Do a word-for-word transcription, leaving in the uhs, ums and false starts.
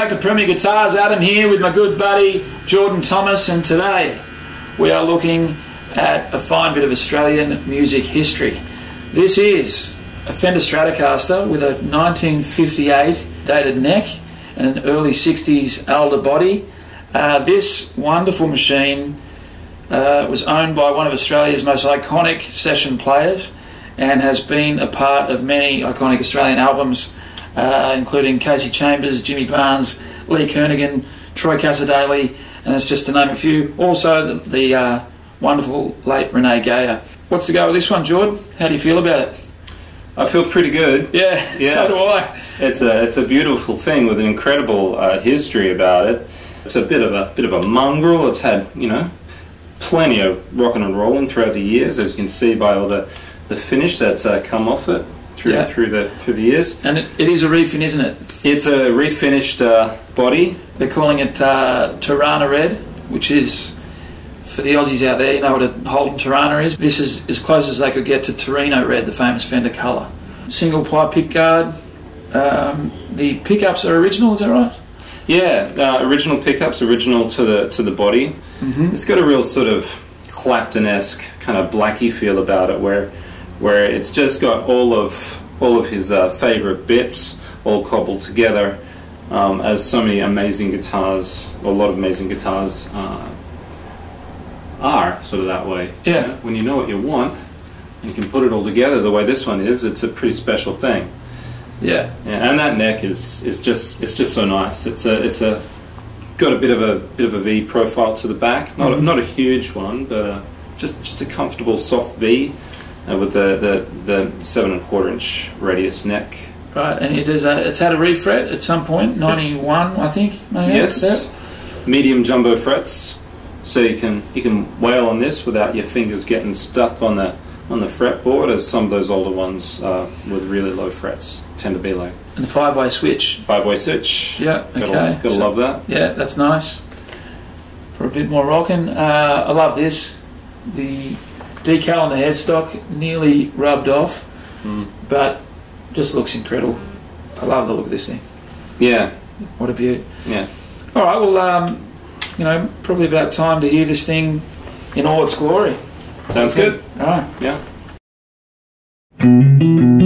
back to Premier Guitars. Adam here with my good buddy Jordan Thomas, and today we are looking at a fine bit of Australian music history. This is a Fender Stratocaster with a nineteen fifty-eight dated neck and an early sixties alder body. Uh, this wonderful machine uh, was owned by one of Australia's most iconic session players and has been a part of many iconic Australian albums, Uh, including Casey Chambers, Jimmy Barnes, Lee Kernighan, Troy Cassar-Daley, and that's just to name a few. Also, the, the uh, wonderful late Renee Geyer. What's the go with this one, Jordan? How do you feel about it? I feel pretty good. Yeah, yeah. So do I. It's a it's a beautiful thing with an incredible uh, history about it. It's a bit of a bit of a mongrel. It's had, you know, plenty of rocking and rolling throughout the years, as you can see by all the the finish that's uh, come off it. Through, yeah. through the through the years, and it, it is a refin, isn't it? It's a refinished uh, body. They're calling it uh, Torino Red, which is, for the Aussies out there, you know what a Holden Torana is. This is as close as they could get to Torino Red, the famous Fender colour. Single ply pick guard. Um, the pickups are original, is that right? Yeah, uh, original pickups, original to the to the body. Mm-hmm. It's got a real sort of Clapton-esque kind of Blackie feel about it, where. where it's just got all of all of his uh, favourite bits all cobbled together, um, as so many amazing guitars, a lot of amazing guitars uh, are sort of that way. Yeah. You know, when you know what you want, and you can put it all together the way this one is, it's a pretty special thing. Yeah. Yeah, and that neck is is just it's just so nice. It's a it's a got a bit of a bit of a V profile to the back, not mm-hmm. a, not a huge one, but uh, just just a comfortable soft V. Uh, with the, the, the seven and a quarter inch radius neck. Right, and it is a, it's had a refret at some point, ninety-one I think. Maybe yes, medium jumbo frets, so you can you can wail on this without your fingers getting stuck on the on the fretboard, as some of those older ones uh, with really low frets tend to be like. And the five-way switch. Five-way switch. Yeah, okay. Gotta, gotta so, love that. Yeah, that's nice. For a bit more rocking, uh, I love this. The decal on the headstock nearly rubbed off, mm. but just looks incredible. I love the look of this thing. Yeah. What a beaut. Yeah. All right, well, um, you know, probably about time to hear this thing in all its glory. Sounds good. All right. Yeah.